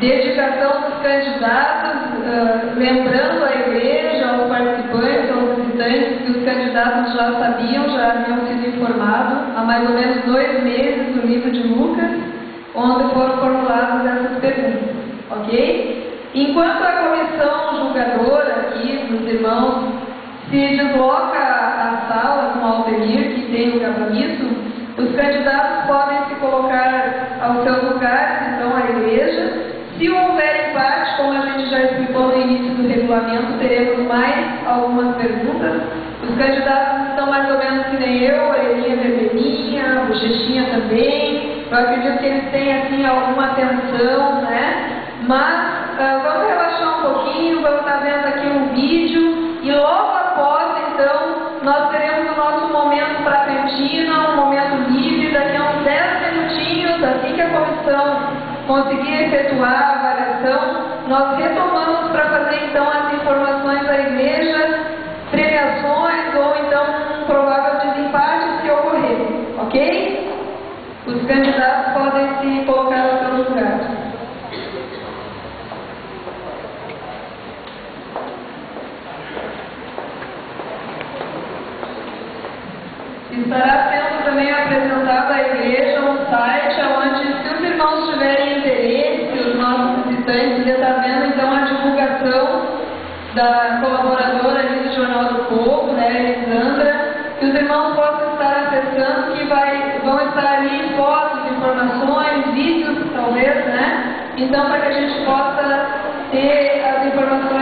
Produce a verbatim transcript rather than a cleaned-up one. Dedicação dos candidatos, uh, lembrando a igreja, aos participantes, aos visitantes, que os candidatos já sabiam, já haviam sido informados há mais ou menos dois meses do livro de Lucas, onde foram formuladas essas perguntas, ok? Enquanto a comissão julgadora aqui, dos irmãos, se desloca à sala com o Aldemir, que tem o gabinete, os candidatos podem se colocar ao seu lugar, então a igreja. Se houver empate, como a gente já explicou no início do regulamento, teremos mais algumas perguntas. Os candidatos estão mais ou menos que nem eu, a Elinha, a Elinha, a Bochechinha também. Eu acredito que eles têm, assim, alguma atenção, né? Mas Uh, vamos relaxar um pouquinho, vamos estar vendo aqui um vídeo e logo após, então, nós teremos o nosso momento para a cantina, um momento livre, daqui a uns dez minutinhos, assim que a comissão conseguir efetuar a avaliação, nós retomamos para fazer, então, as informações da igreja, premiações ou, então, um provável desempate se ocorrer, ok? Os candidatos podem se colocar no seu lugar. Estará sendo também apresentada à igreja um site onde, se os irmãos tiverem interesse, os nossos visitantes já estão vendo então a divulgação da colaboradora ali do Jornal do Povo, né, Nelisandra, que os irmãos possam estar acessando, que vai, vão estar ali fotos, informações, vídeos, talvez, né? Então, para que a gente possa ter as informações